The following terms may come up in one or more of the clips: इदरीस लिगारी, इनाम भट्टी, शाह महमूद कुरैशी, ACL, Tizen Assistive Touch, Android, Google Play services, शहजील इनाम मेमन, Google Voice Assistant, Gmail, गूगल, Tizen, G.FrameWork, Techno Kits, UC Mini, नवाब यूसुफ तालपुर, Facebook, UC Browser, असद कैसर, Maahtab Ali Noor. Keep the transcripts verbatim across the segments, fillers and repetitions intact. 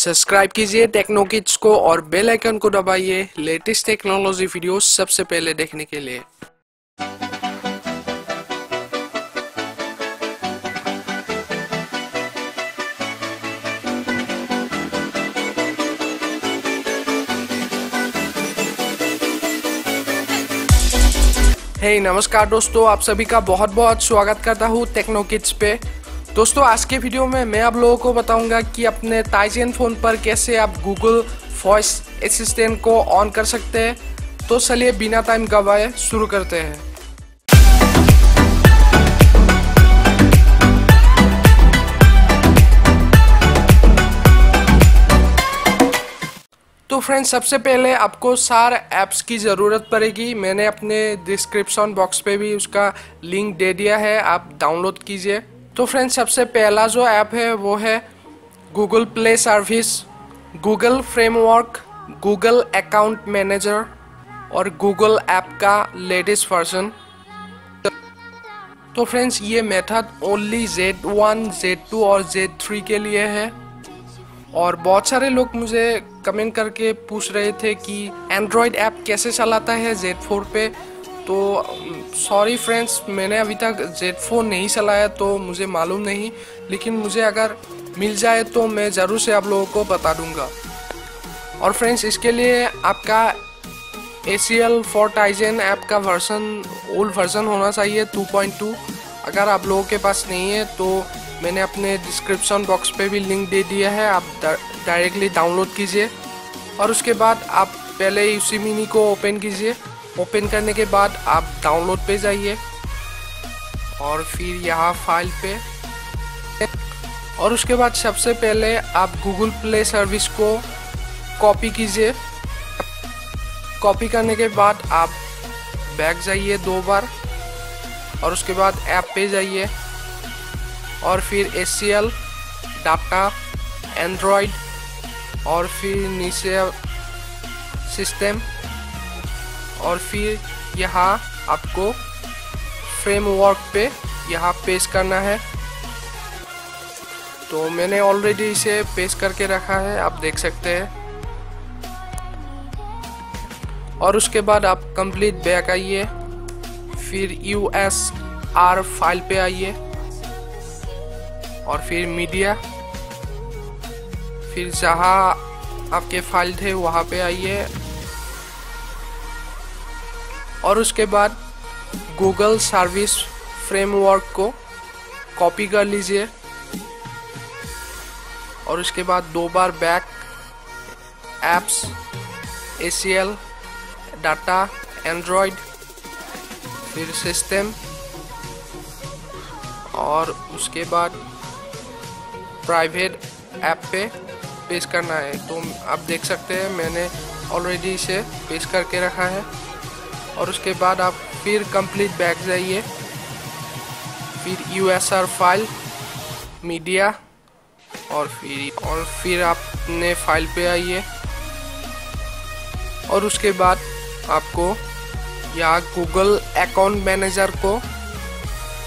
Subscribe कीजिए techno kits को और बेल आइकन को दबाइए लेटेस्ट टेक्नोलॉजी वीडियो सबसे पहले देखने के लिए। हे hey, नमस्कार दोस्तों, आप सभी का बहुत बहुत स्वागत करता हूँ टेक्नो किट्स पे। दोस्तों, आज के वीडियो में मैं आप लोगों को बताऊंगा कि अपने टाइजन फ़ोन पर कैसे आप गूगल वॉइस असिस्टेंट को ऑन कर सकते हैं। तो चलिए बिना टाइम गवाए शुरू करते हैं। तो फ्रेंड्स, सबसे पहले आपको सार ऐप्स की ज़रूरत पड़ेगी। मैंने अपने डिस्क्रिप्शन बॉक्स पे भी उसका लिंक दे दिया है, आप डाउनलोड कीजिए। तो फ्रेंड्स, सबसे पहला जो ऐप है वो है गूगल play service, गूगल framework, गूगल account manager और गूगल ऐप का लेटेस्ट वर्जन। तो फ्रेंड्स, ये method only Z one, Z two और Z थ्री के लिए है। और बहुत सारे लोग मुझे कमेंट करके पूछ रहे थे कि एंड्रॉयड ऐप कैसे चलाता है Z फोर पे। तो सॉरी फ्रेंड्स, मैंने अभी तक Z फोर नहीं चलाया तो मुझे मालूम नहीं, लेकिन मुझे अगर मिल जाए तो मैं ज़रूर से आप लोगों को बता दूंगा। और फ्रेंड्स, इसके लिए आपका A C L for Tizen app का वर्जन ओल्ड वर्जन होना चाहिए टू पॉइंट टू। अगर आप लोगों के पास नहीं है तो मैंने अपने डिस्क्रिप्शन बॉक्स पे भी लिंक दे दिया है, आप डायरेक्टली डाउनलोड कीजिए। और उसके बाद आप पहले U C Mini को ओपन कीजिए। ओपन करने के बाद आप डाउनलोड पे जाइए और फिर यहाँ फाइल पे, और उसके बाद सबसे पहले आप गूगल प्ले सर्विस को कॉपी कीजिए। कॉपी करने के बाद आप बैक जाइए दो बार और उसके बाद ऐप पे जाइए और फिर A C L, data, android और फिर नीचे सिस्टम और फिर यहाँ आपको फ्रेमवर्क पे यहाँ पेस्ट करना है। तो मैंने ऑलरेडी इसे पेस्ट करके रखा है, आप देख सकते हैं। और उसके बाद आप कंप्लीट बैक आइए, फिर U S R फाइल पे आइए और फिर मीडिया, फिर जहाँ आपके फाइल थे वहाँ पे आइए। और उसके बाद गूगल सर्विस फ्रेमवर्क को कॉपी कर लीजिए और उसके बाद दो बार back, apps, A C L, data, Android, फिर सिस्टम और उसके बाद प्राइवेट ऐप पे पेस्ट करना है। तो आप देख सकते हैं मैंने ऑलरेडी इसे पेस्ट करके रखा है। और उसके बाद आप फिर कंप्लीट बैक जाइए, फिर U S R file, media और फिर और फिर आप अपने फाइल पे आइए। और उसके बाद आपको यहाँ गूगल अकाउंट मैनेजर को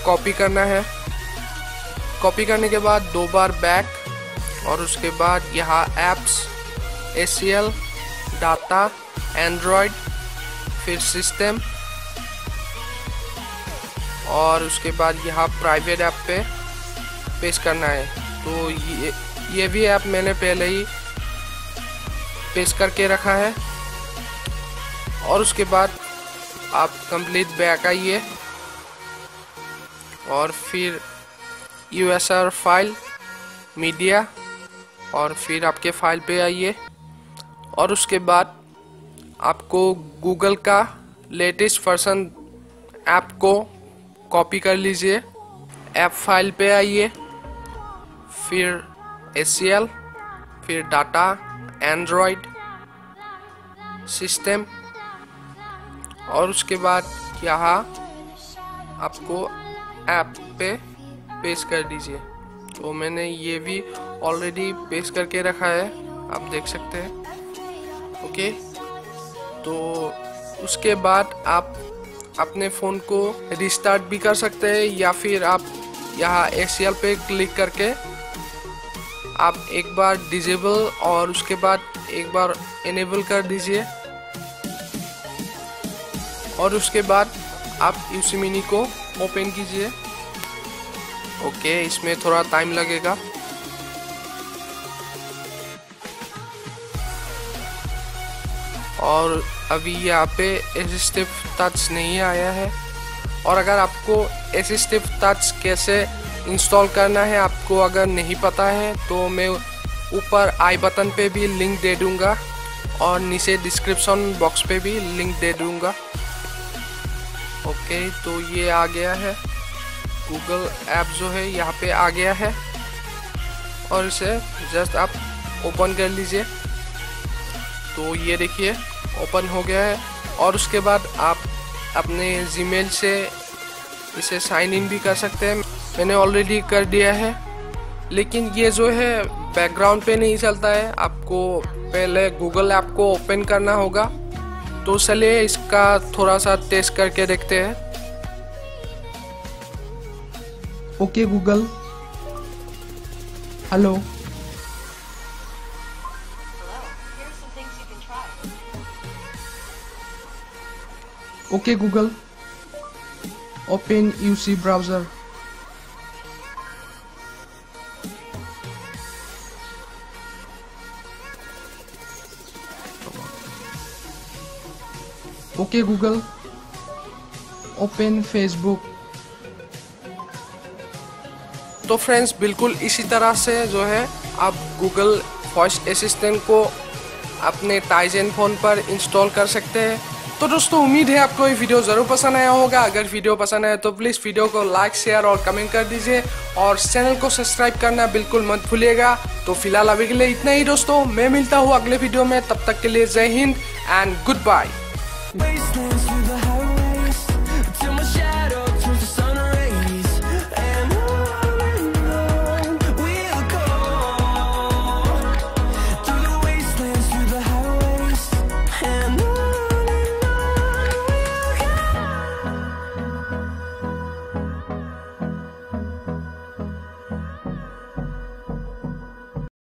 कॉपी करना है। कॉपी करने के बाद दो बार बैक और उसके बाद यहाँ apps, A C L, data, Android, फिर सिस्टम और उसके बाद यहाँ प्राइवेट ऐप पे पेस्ट करना है। तो ये ये भी ऐप मैंने पहले ही पेस्ट करके रखा है। और उसके बाद आप कंप्लीट बैक आइए और फिर U S R file, media और फिर आपके फाइल पे आइए। और उसके बाद आपको गूगल का लेटेस्ट वर्जन ऐप को कॉपी कर लीजिए। ऐप फाइल पे आइए, फिर A C L, फिर डाटा, एंड्रॉयड, सिस्टम और उसके बाद यहाँ आपको ऐप पे पेस्ट कर दीजिए। तो मैंने ये भी ऑलरेडी पेस्ट करके रखा है, आप देख सकते हैं। ओके, तो उसके बाद आप अपने फ़ोन को रिस्टार्ट भी कर सकते हैं या फिर आप यहाँ A C L पे क्लिक करके आप एक बार डिसेबल और उसके बाद एक बार इनेबल कर दीजिए और उसके बाद आप यूसी मिनी को ओपन कीजिए। ओके, इसमें थोड़ा टाइम लगेगा। और अभी यहाँ पे असिस्टिव टच नहीं आया है। और अगर आपको असिस्टिव टच कैसे इंस्टॉल करना है आपको अगर नहीं पता है तो मैं ऊपर आई बटन पे भी लिंक दे दूंगा और नीचे डिस्क्रिप्शन बॉक्स पे भी लिंक दे दूंगा। ओके, तो ये आ गया है गूगल ऐप जो है यहाँ पे आ गया है और इसे जस्ट आप ओपन कर लीजिए। तो ये देखिए ओपन हो गया है और उसके बाद आप अपने जीमेल से इसे साइन इन भी कर सकते हैं। मैंने ऑलरेडी कर दिया है लेकिन ये जो है बैकग्राउंड पे नहीं चलता है, आपको पहले गूगल ऐप को ओपन करना होगा। तो चलिए इसका थोड़ा सा टेस्ट करके देखते हैं। Okay गूगल, hello. Okay गूगल, open UC browser. Okay गूगल, open Facebook. तो फ्रेंड्स बिल्कुल इसी तरह से जो है आप गूगल वॉइस असिस्टेंट को अपने टाइजन फ़ोन पर इंस्टॉल कर सकते हैं। तो दोस्तों उम्मीद है आपको ये वीडियो ज़रूर पसंद आया होगा। अगर वीडियो पसंद आया तो प्लीज़ वीडियो को लाइक शेयर और कमेंट कर दीजिए और चैनल को सब्सक्राइब करना बिल्कुल मत भूलिएगा। तो फिलहाल अभी के लिए इतना ही दोस्तों, मैं मिलता हूँ अगले वीडियो में। तब तक के लिए जय हिंद एंड गुड बाय।